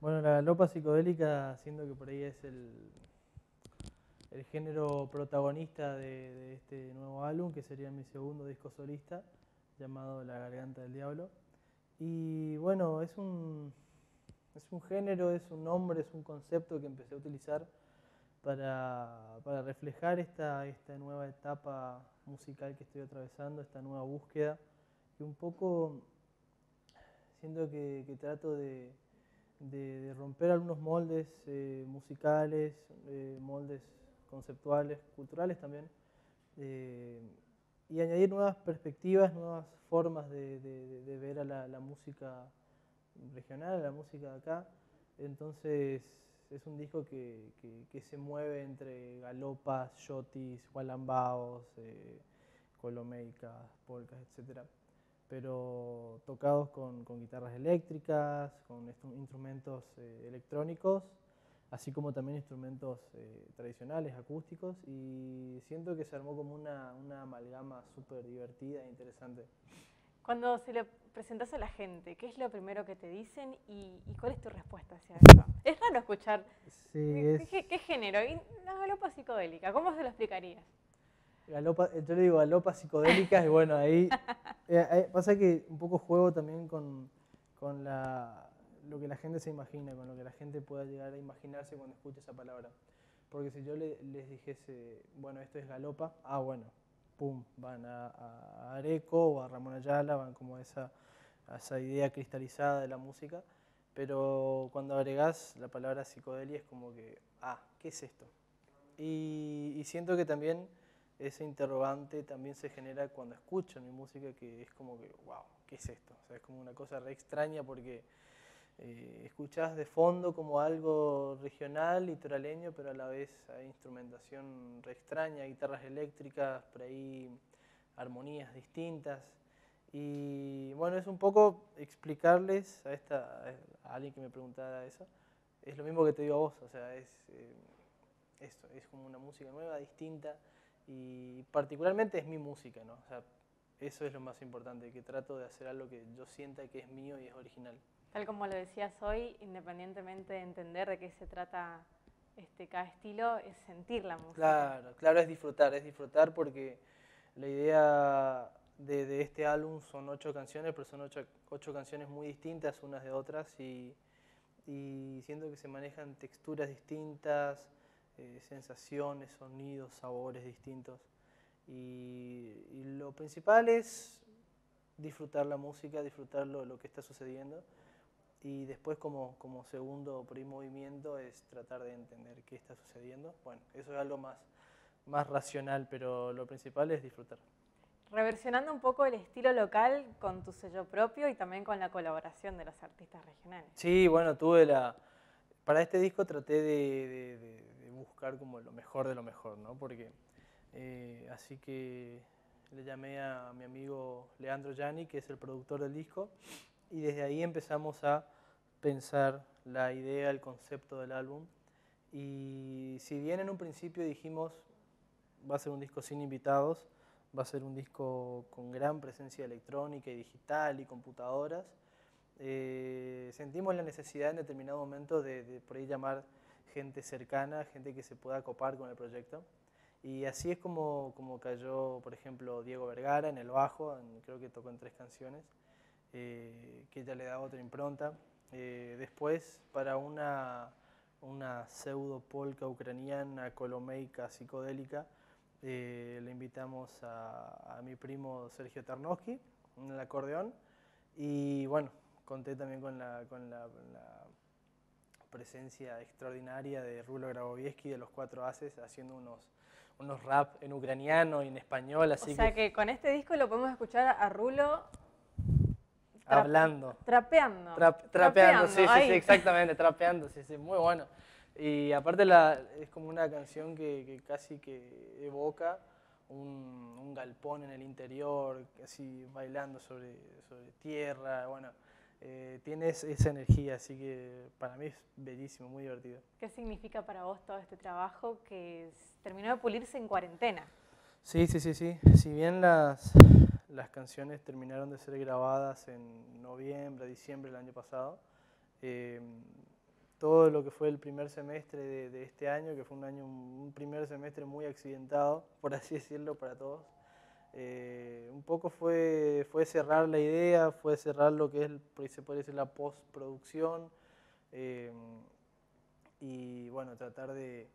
Bueno, la galopa psicodélica, siendo que por ahí es el género protagonista de este nuevo álbum, que sería mi segundo disco solista, llamado La Garganta del Diablo. Y bueno, es un género, es un nombre, es un concepto que empecé a utilizar para reflejar esta nueva etapa musical que estoy atravesando, esta nueva búsqueda, que un poco siento que trato de romper algunos moldes musicales, moldes conceptuales, culturales también, y añadir nuevas perspectivas, nuevas formas de ver a la música regional, a la música de acá. Entonces es un disco que se mueve entre galopas, shotis, gualambaos, colomeicas, polcas, etc. Pero tocados con guitarras eléctricas, con instrumentos electrónicos, así como también instrumentos tradicionales, acústicos, y siento que se armó como una amalgama súper divertida e interesante. Cuando se lo presentás a la gente, ¿qué es lo primero que te dicen y cuál es tu respuesta hacia eso? Es raro escuchar. Sí, ¿Qué género? Y la galopa psicodélica, ¿cómo se lo explicarías? Yo le digo galopa psicodélica y bueno, ahí pasa que un poco juego también con lo que la gente se imagina, con lo que la gente pueda llegar a imaginarse cuando escucha esa palabra. Porque si yo les dijese, bueno, esto es galopa, ah, bueno, pum, van a Areco o a Ramón Ayala, van como a esa idea cristalizada de la música, pero cuando agregás la palabra psicodelia es como que, ah, ¿qué es esto? Y siento que también ese interrogante también se genera cuando escuchan mi música, que es como que, wow, ¿qué es esto? O sea, es como una cosa re extraña porque escuchás de fondo como algo regional, litoraleño, pero a la vez hay instrumentación re extraña, guitarras eléctricas, por ahí armonías distintas. Y bueno, es un poco explicarles a alguien que me preguntara eso, es lo mismo que te digo a vos, o sea, esto, es como una música nueva, distinta, y particularmente es mi música, ¿no? O sea, eso es lo más importante, que trato de hacer algo que yo sienta que es mío y es original. Tal como lo decías hoy, independientemente de entender de qué se trata cada estilo, es sentir la música. Claro, claro, es disfrutar porque la idea de este álbum son 8 canciones, pero son 8 canciones muy distintas unas de otras y siento que se manejan texturas distintas, sensaciones, sonidos, sabores distintos. Y lo principal es disfrutar la música, disfrutar lo que está sucediendo. Y después como segundo movimiento es tratar de entender qué está sucediendo. Bueno, eso es algo más racional, pero lo principal es disfrutar. Reversionando un poco el estilo local con tu sello propio y también con la colaboración de los artistas regionales. Sí, bueno, para este disco traté de buscar como lo mejor de lo mejor, ¿no? Porque así que le llamé a mi amigo Leandro Gianni, que es el productor del disco, y desde ahí empezamos a pensar la idea, el concepto del álbum. Y si bien en un principio dijimos, va a ser un disco sin invitados, va a ser un disco con gran presencia electrónica y digital y computadoras, sentimos la necesidad en determinado momento de por ahí llamar gente cercana, gente que se pueda copar con el proyecto. Y así es como cayó, por ejemplo, Diego Vergara en el bajo, creo que tocó en 3 canciones, que ya le da otra impronta. Después, para una pseudo polka ucraniana, colomeica, psicodélica, le invitamos a mi primo Sergio Tarnowski en el acordeón. Y bueno, conté también con la presencia extraordinaria de Rulo Grabovieski de los 4 Haces haciendo unos rap en ucraniano y en español. Así o sea que con este disco lo podemos escuchar a Rulo hablando. Trapeando. Trapeando, sí, exactamente, trapeando, sí, muy bueno. Y aparte es como una canción que casi que evoca un galpón en el interior, casi bailando sobre tierra, bueno. Tienes esa energía, así que para mí es bellísimo, muy divertido. ¿Qué significa para vos todo este trabajo que terminó de pulirse en cuarentena? Sí. Si bien las canciones terminaron de ser grabadas en noviembre, diciembre del año pasado, todo lo que fue el primer semestre de este año, que fue un primer semestre muy accidentado, por así decirlo, para todos. Un poco fue cerrar la idea, fue cerrar lo que es, se puede decir, la postproducción, y bueno, tratar de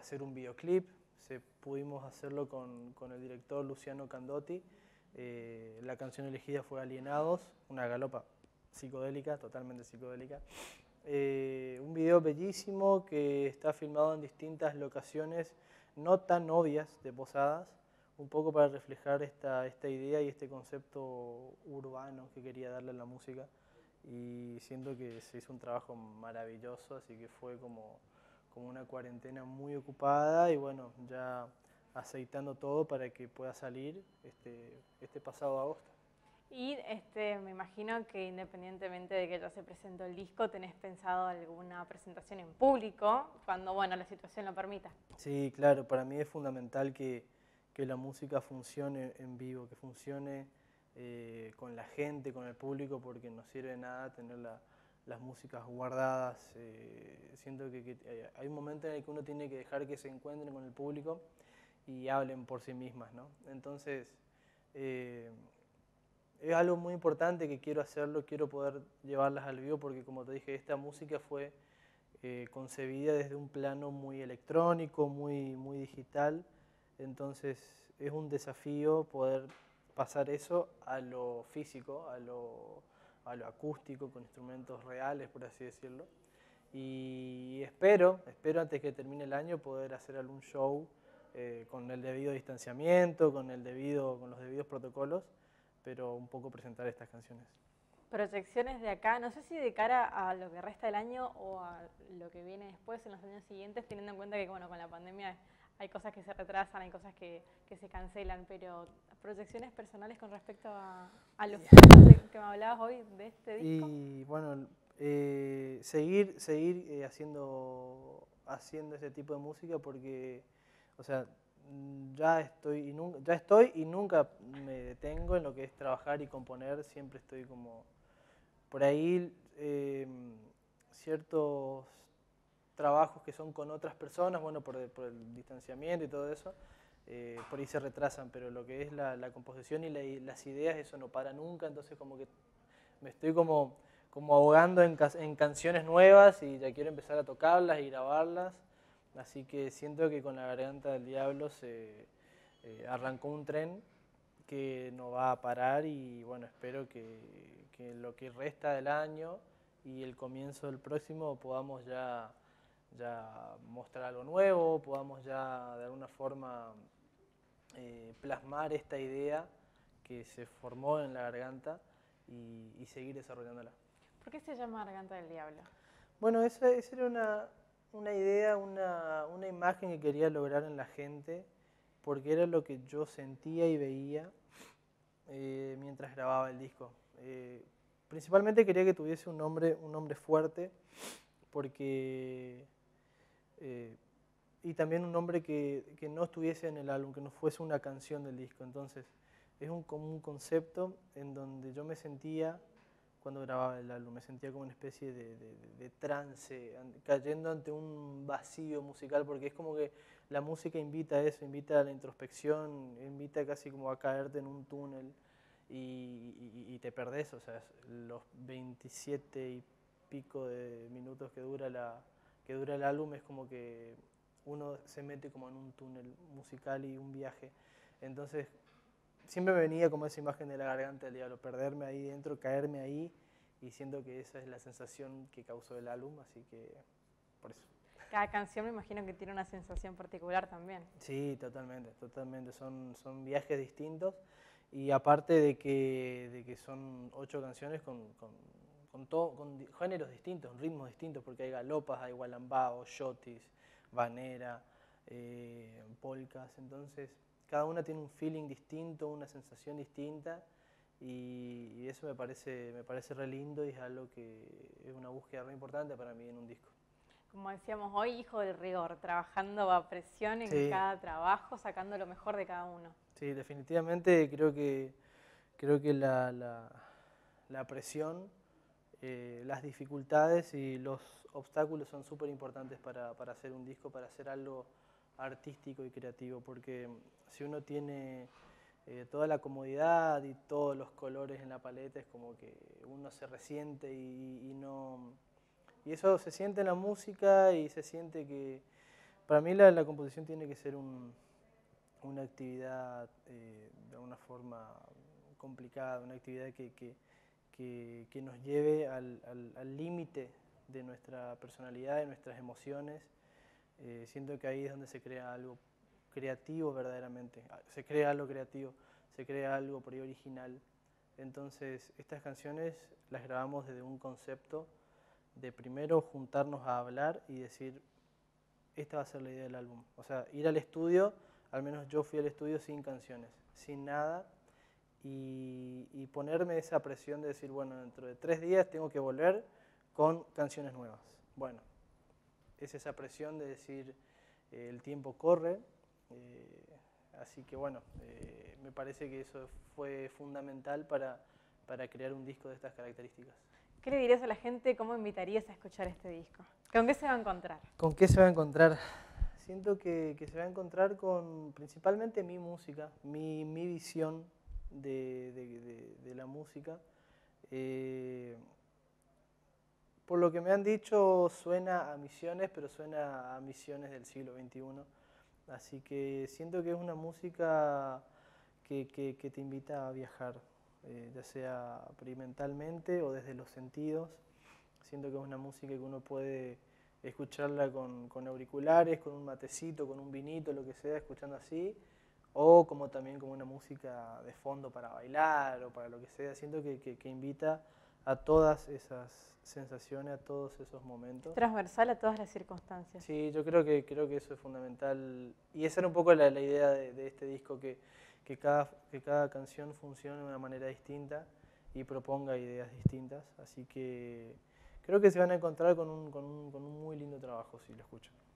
hacer un videoclip. Pudimos hacerlo con el director Luciano Candotti. La canción elegida fue Alienados, una galopa psicodélica, totalmente psicodélica. Un video bellísimo que está filmado en distintas locaciones no tan obvias de Posadas, un poco para reflejar esta idea y este concepto urbano que quería darle a la música. Y siento que se hizo un trabajo maravilloso, así que fue como una cuarentena muy ocupada y bueno, ya aceitando todo para que pueda salir este pasado agosto. Y me imagino que independientemente de que ya se presentó el disco, ¿tenés pensado alguna presentación en público cuando, bueno, la situación lo permita? Sí, claro, para mí es fundamental que la música funcione en vivo, que funcione con la gente, con el público, porque no sirve de nada tener las músicas guardadas. Siento que hay un momento en el que uno tiene que dejar que se encuentren con el público y hablen por sí mismas, ¿no? Entonces, es algo muy importante que quiero hacerlo, quiero poder llevarlas al vivo porque, como te dije, esta música fue concebida desde un plano muy electrónico, muy, muy digital. Entonces, es un desafío poder pasar eso a lo físico, a lo acústico, con instrumentos reales, por así decirlo. Y espero antes que termine el año poder hacer algún show con el debido distanciamiento, con los debidos protocolos, pero un poco presentar estas canciones. Proyecciones de acá, no sé si de cara a lo que resta del año o a lo que viene después en los años siguientes, teniendo en cuenta que bueno, con la pandemia hay cosas que se retrasan, hay cosas que se cancelan, pero proyecciones personales con respecto a los que me hablabas hoy de este disco. Y bueno, seguir haciendo ese tipo de música porque, o sea, ya estoy y nunca me detengo en lo que es trabajar y componer. Siempre estoy como por ahí ciertos trabajos que son con otras personas, bueno, por el distanciamiento y todo eso, por ahí se retrasan, pero lo que es la composición y las ideas, eso no para nunca. Entonces como que me estoy como ahogando en canciones nuevas y ya quiero empezar a tocarlas y grabarlas. Así que siento que con La Garganta del Diablo se arrancó un tren que no va a parar y bueno, espero que lo que resta del año y el comienzo del próximo podamos ya mostrar algo nuevo, podamos ya de alguna forma plasmar esta idea que se formó en La Garganta y seguir desarrollándola. ¿Por qué se llama Garganta del Diablo? Bueno, esa era una idea, una imagen que quería lograr en la gente, porque era lo que yo sentía y veía mientras grababa el disco. Principalmente quería que tuviese un nombre fuerte, porque y también un nombre que no estuviese en el álbum, que no fuese una canción del disco. Entonces es como un concepto en donde yo me sentía cuando grababa el álbum, me sentía como una especie de trance, cayendo ante un vacío musical, porque es como que la música invita a eso, invita a la introspección, invita casi como a caerte en un túnel y te perdés. O sea, los 27 y pico de minutos que dura el álbum es como que uno se mete como en un túnel musical y un viaje. Entonces siempre me venía como esa imagen de La Garganta del Diablo, perderme ahí dentro, caerme ahí, y siento que esa es la sensación que causó el álbum, así que por eso. Cada canción me imagino que tiene una sensación particular también. Sí, totalmente, son viajes distintos, y aparte de que son 8 canciones con géneros distintos, ritmos distintos, porque hay galopas, hay gualambao, shotis, banera, polcas, entonces cada una tiene un feeling distinto, una sensación distinta, y eso me parece re lindo y es algo que es una búsqueda re importante para mí en un disco. Como decíamos hoy, hijo del rigor, trabajando a presión en cada trabajo, sacando lo mejor de cada uno. Sí, definitivamente creo que la presión las dificultades y los obstáculos son súper importantes para hacer un disco, para hacer algo artístico y creativo, porque si uno tiene toda la comodidad y todos los colores en la paleta, es como que uno se resiente y no... Y eso se siente en la música y se siente que... Para mí la composición tiene que ser una actividad de una forma complicada, una actividad que nos lleve al límite de nuestra personalidad, de nuestras emociones. Siento que ahí es donde se crea algo creativo verdaderamente, se crea algo creativo, se crea algo por ahí original. Entonces estas canciones las grabamos desde un concepto de primero juntarnos a hablar y decir, esta va a ser la idea del álbum. O sea, ir al estudio, al menos yo fui al estudio sin canciones, sin nada, y ponerme esa presión de decir, bueno, dentro de 3 días tengo que volver con canciones nuevas. Bueno, es esa presión de decir, el tiempo corre, así que bueno, me parece que eso fue fundamental para crear un disco de estas características. ¿Qué le dirías a la gente? ¿Cómo invitarías a escuchar este disco? ¿Con qué se va a encontrar? ¿Con qué se va a encontrar? Siento que se va a encontrar con principalmente mi música, mi visión de la música. Por lo que me han dicho, suena a misiones, pero suena a misiones del siglo XXI. Así que siento que es una música que te invita a viajar. Ya sea experimentalmente o desde los sentidos. Siento que es una música que uno puede escucharla con auriculares, con un matecito, con un vinito, lo que sea, escuchando así, o como también como una música de fondo para bailar o para lo que sea. Siento que invita a todas esas sensaciones, a todos esos momentos. Transversal a todas las circunstancias. Sí, yo creo que eso es fundamental. Y esa era un poco la idea de este disco, que cada canción funcione de una manera distinta y proponga ideas distintas. Así que creo que se van a encontrar con un muy lindo trabajo si lo escuchan.